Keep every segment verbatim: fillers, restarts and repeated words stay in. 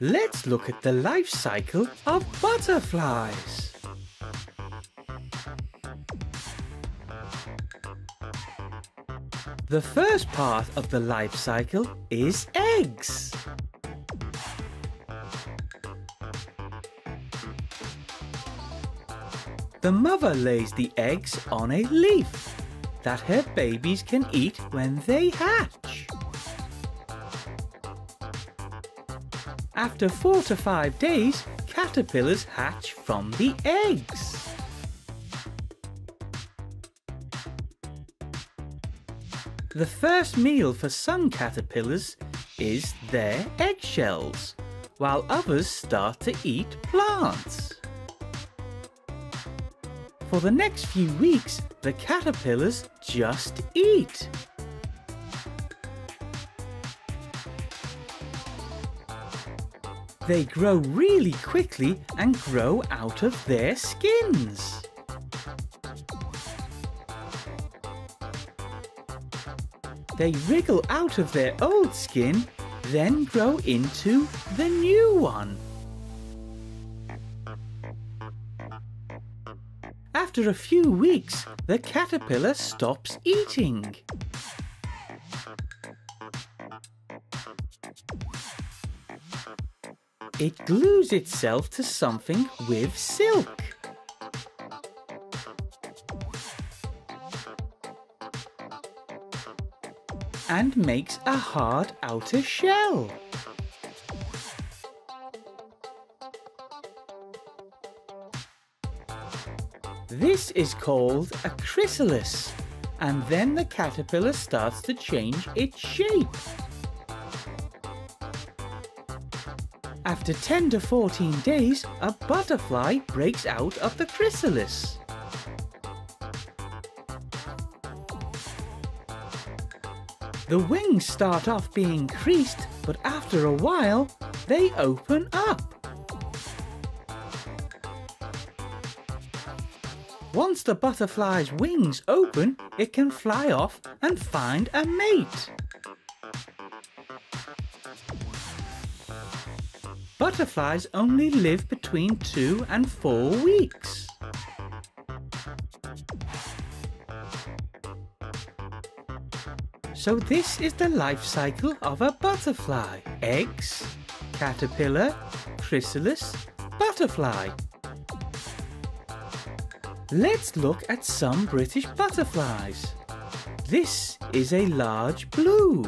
Let's look at the life cycle of butterflies. The first part of the life cycle is eggs. The mother lays the eggs on a leaf that her babies can eat when they hatch. After four to five days, caterpillars hatch from the eggs. The first meal for some caterpillars is their eggshells, while others start to eat plants. For the next few weeks, the caterpillars just eat. They grow really quickly and grow out of their skins. They wriggle out of their old skin, then grow into the new one. After a few weeks, the caterpillar stops eating. It glues itself to something with silk. And makes a hard outer shell. This is called a chrysalis, and then the caterpillar starts to change its shape. After ten to fourteen days, a butterfly breaks out of the chrysalis. The wings start off being creased, but after a while, they open up. Once the butterfly's wings open, it can fly off and find a mate. Butterflies only live between two and four weeks. So this is the life cycle of a butterfly. Eggs, caterpillar, chrysalis, butterfly. Let's look at some British butterflies. This is a large blue.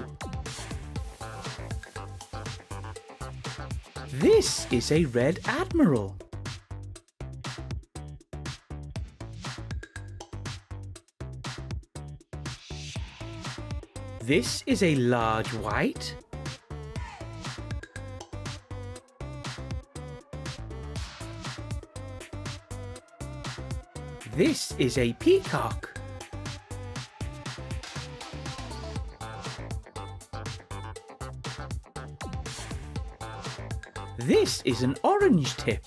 This is a red admiral. This is a large white. This is a peacock. This is an orange tip.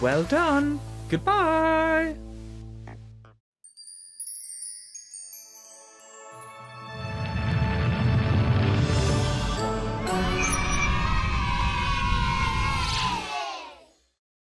Well done. Goodbye.